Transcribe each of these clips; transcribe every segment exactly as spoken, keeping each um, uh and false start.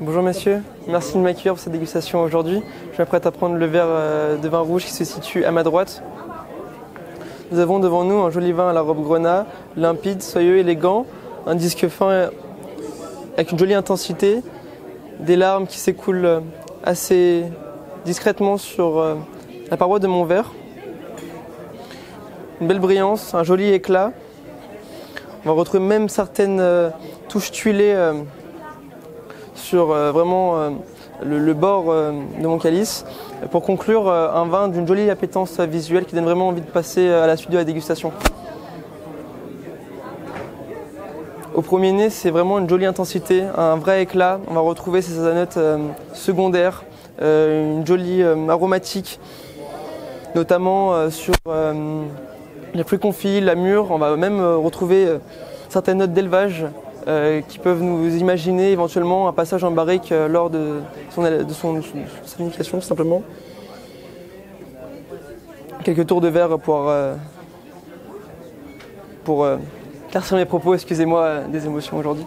Bonjour messieurs, merci de m'accueillir pour cette dégustation aujourd'hui. Je m'apprête à prendre le verre de vin rouge qui se situe à ma droite. Nous avons devant nous un joli vin à la robe grenat, limpide, soyeux, élégant, un disque fin avec une jolie intensité, des larmes qui s'écoulent assez discrètement sur la paroi de mon verre. Une belle brillance, un joli éclat. On va retrouver même certaines touches tuilées sur euh, vraiment euh, le, le bord euh, de mon calice. Pour conclure, euh, un vin d'une jolie appétence visuelle qui donne vraiment envie de passer à la suite de la dégustation. Au premier nez, c'est vraiment une jolie intensité, un vrai éclat. On va retrouver ces notes euh, secondaires, euh, une jolie euh, aromatique, notamment euh, sur euh, les fruits confits, la mûre. On va même euh, retrouver euh, certaines notes d'élevage, Euh, qui peuvent nous imaginer éventuellement un passage en barrique euh, lors de son de son vinification, simplement. Quelques tours de verre pour euh, pour euh, éclaircir mes propos, excusez-moi, euh, des émotions aujourd'hui.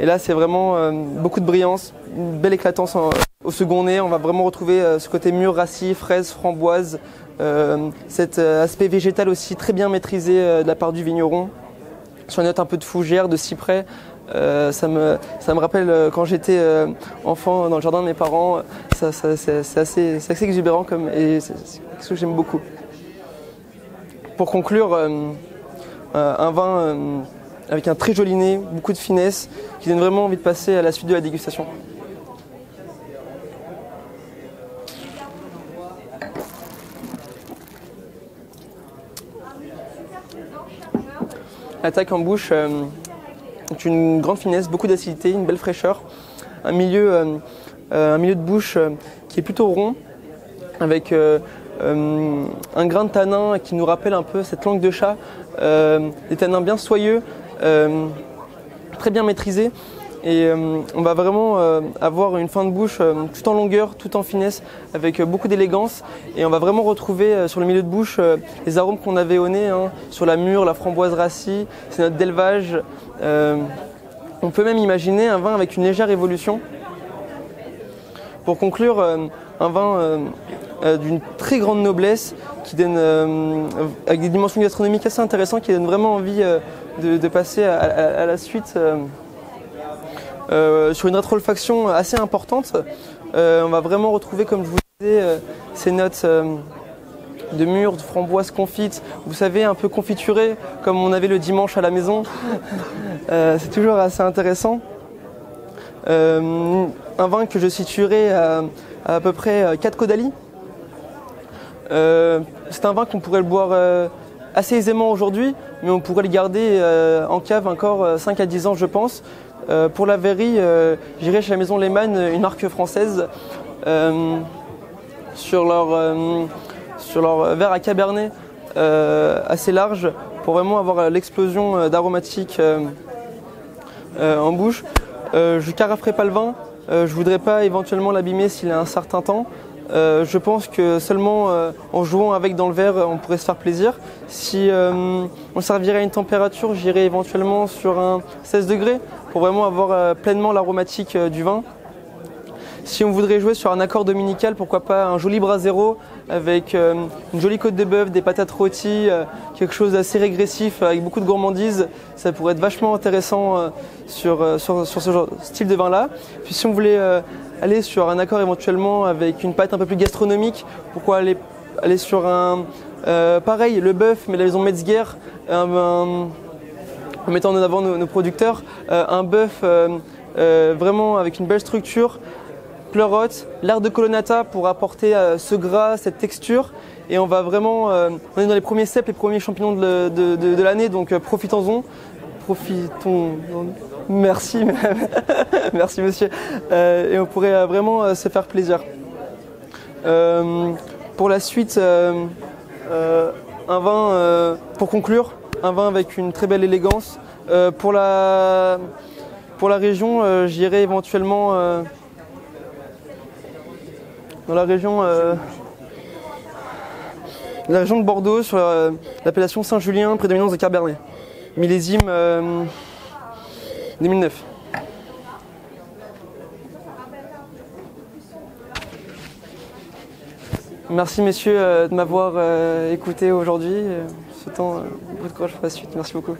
Et là, c'est vraiment euh, beaucoup de brillance, une belle éclatance en, au second nez. On va vraiment retrouver euh, ce côté mûr, rassis, fraise, framboise, euh, cet euh, aspect végétal aussi très bien maîtrisé euh, de la part du vigneron. Sur une note un peu de fougère, de cyprès, euh, ça, me, ça me rappelle euh, quand j'étais euh, enfant dans le jardin de mes parents. Ça, ça, c'est, c'est, assez, c'est assez exubérant comme, et c'est ce que j'aime beaucoup. Pour conclure, euh, euh, un vin euh, avec un très joli nez, beaucoup de finesse, qui donne vraiment envie de passer à la suite de la dégustation. L'attaque en bouche euh, est une grande finesse, beaucoup d'acidité, une belle fraîcheur. Un milieu, euh, euh, un milieu de bouche euh, qui est plutôt rond, avec euh, euh, un grain de tanin qui nous rappelle un peu cette langue de chat. Euh, des tanins bien soyeux, euh, très bien maîtrisés. Et euh, on va vraiment euh, avoir une fin de bouche euh, tout en longueur, tout en finesse, avec euh, beaucoup d'élégance. Et on va vraiment retrouver euh, sur le milieu de bouche euh, les arômes qu'on avait au nez, hein, sur la mûre, la framboise rassis, ces notes d'élevage. Euh, on peut même imaginer un vin avec une légère évolution. Pour conclure, euh, un vin euh, euh, d'une très grande noblesse, qui donne, euh, avec des dimensions gastronomiques assez intéressantes, qui donne vraiment envie euh, de, de passer à, à, à la suite. Euh, Euh, sur une rétro-olfaction assez importante, euh, on va vraiment retrouver, comme je vous disais, euh, ces notes euh, de mûre, de framboise confite, vous savez, un peu confiturées, comme on avait le dimanche à la maison. euh, c'est toujours assez intéressant. Euh, un vin que je situerai à à, à peu près quatre Caudalie. Euh, c'est un vin qu'on pourrait le boire euh, assez aisément aujourd'hui, mais on pourrait le garder euh, en cave encore euh, cinq à dix ans, je pense. Euh, pour la verrie, euh, j'irai chez la maison Lehmann, une marque française, euh, sur leur, euh, sur leur verre à Cabernet euh, assez large, pour vraiment avoir l'explosion d'aromatiques euh, euh, en bouche. Euh, je ne caraferai pas le vin, euh, je ne voudrais pas éventuellement l'abîmer s'il a un certain temps. Euh, je pense que seulement euh, en jouant avec dans le verre, on pourrait se faire plaisir. Si euh, on servirait à une température, j'irais éventuellement sur un seize degrés pour vraiment avoir euh, pleinement l'aromatique euh, du vin. Si on voudrait jouer sur un accord dominical, pourquoi pas un joli brasero avec euh, une jolie côte de bœuf, des patates rôties, euh, quelque chose d'assez régressif avec beaucoup de gourmandise. Ça pourrait être vachement intéressant euh, sur, euh, sur, sur ce genre, style de vin-là. Puis si on voulait euh, aller sur un accord éventuellement avec une pâte un peu plus gastronomique, pourquoi aller, aller sur un... Euh, pareil, le bœuf, mais la maison Metzger, euh, en mettant en avant nos, nos producteurs, euh, un bœuf euh, euh, vraiment avec une belle structure, pleurote, l'art de Colonnata pour apporter euh, ce gras, cette texture. Et on va vraiment... Euh, on est dans les premiers cèpes, les premiers champignons de, de, de, de l'année, donc euh, profitons-en. Profitons... Merci, merci monsieur. Euh, et on pourrait euh, vraiment euh, se faire plaisir. Euh, pour la suite, euh, euh, un vin, euh, pour conclure, un vin avec une très belle élégance. Euh, pour, la, pour la région, euh, j'irai éventuellement... Euh, dans la région, euh, la région de Bordeaux, sur euh, l'appellation Saint-Julien, prédominance de Cabernet. Millésime... Euh, deux mille neuf. Merci messieurs de m'avoir écouté aujourd'hui. Ce temps, beaucoup de courage pour la suite. Merci beaucoup.